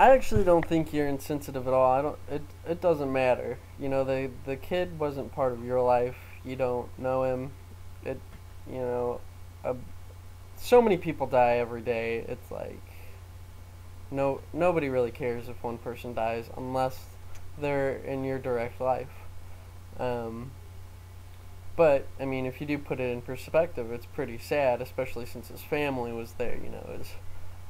I actually don't think you're insensitive at all. I don't. It doesn't matter. You know, the kid wasn't part of your life. You don't know him. It, you know, so many people die every day. It's like nobody really cares if one person dies unless they're in your direct life. But I mean, if you do put it in perspective, it's pretty sad, especially since his family was there. You know, his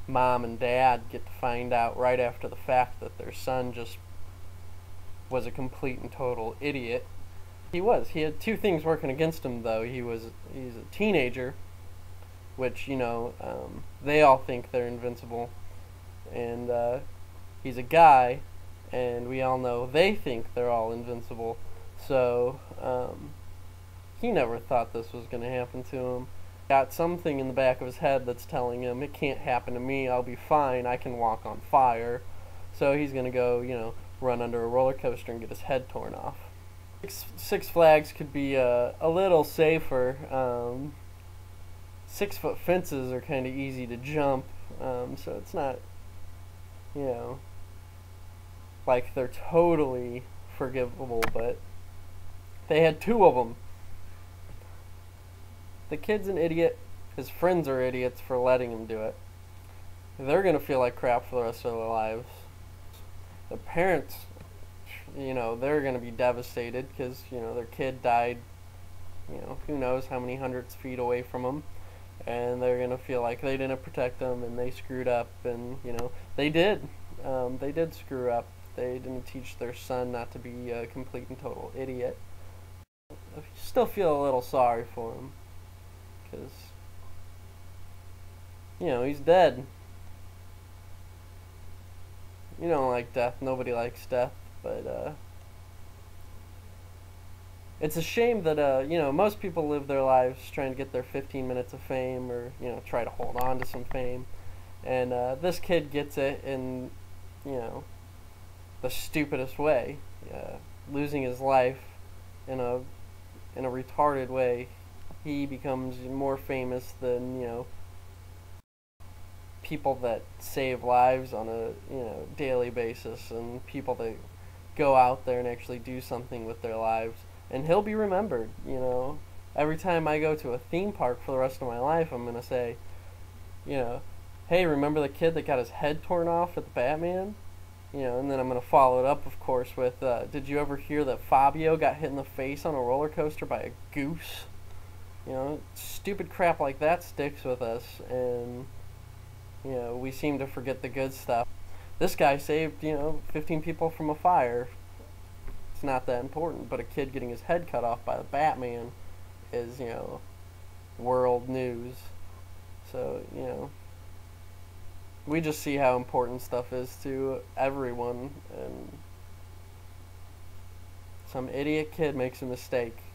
mom and dad get to find out right after the fact that their son just was a complete and total idiot. He was. He had two things working against him, though. He's a teenager, which, you know, they all think they're invincible, and he's a guy, and we all know they think they're all invincible. So he never thought this was going to happen to him. Got something in the back of his head that's telling him, it can't happen to me, I'll be fine, I can walk on fire. So he's gonna go, you know, run under a roller coaster and get his head torn off. Six Flags could be a little safer. 6-foot fences are kind of easy to jump, so it's not, you know, like they're totally forgivable, but they had two of them. The kid's an idiot, his friends are idiots for letting him do it. They're going to feel like crap for the rest of their lives. The parents, you know, they're going to be devastated because, you know, their kid died, you know, who knows how many hundreds of feet away from them. And they're going to feel like they didn't protect them and they screwed up, and, you know, they did. They did screw up. They didn't teach their son not to be a complete and total idiot. I still feel a little sorry for him. Because, you know, he's dead. You don't like death. Nobody likes death. But, it's a shame that, you know, most people live their lives trying to get their 15 minutes of fame, or, you know, try to hold on to some fame. And this kid gets it in, you know, the stupidest way. Losing his life in a retarded way. He becomes more famous than, you know, people that save lives on a, you know, daily basis, and people that go out there and actually do something with their lives. And he'll be remembered, you know. Every time I go to a theme park for the rest of my life, I'm going to say, you know, hey, remember the kid that got his head torn off at the Batman? You know, and then I'm going to follow it up, of course, with, did you ever hear that Fabio got hit in the face on a roller coaster by a goose? You know, stupid crap like that sticks with us, and, you know, we seem to forget the good stuff. This guy saved, you know, 15 people from a fire. It's not that important, but a kid getting his head cut off by the Batman is, you know, world news. So, you know, we just see how important stuff is to everyone, and some idiot kid makes a mistake.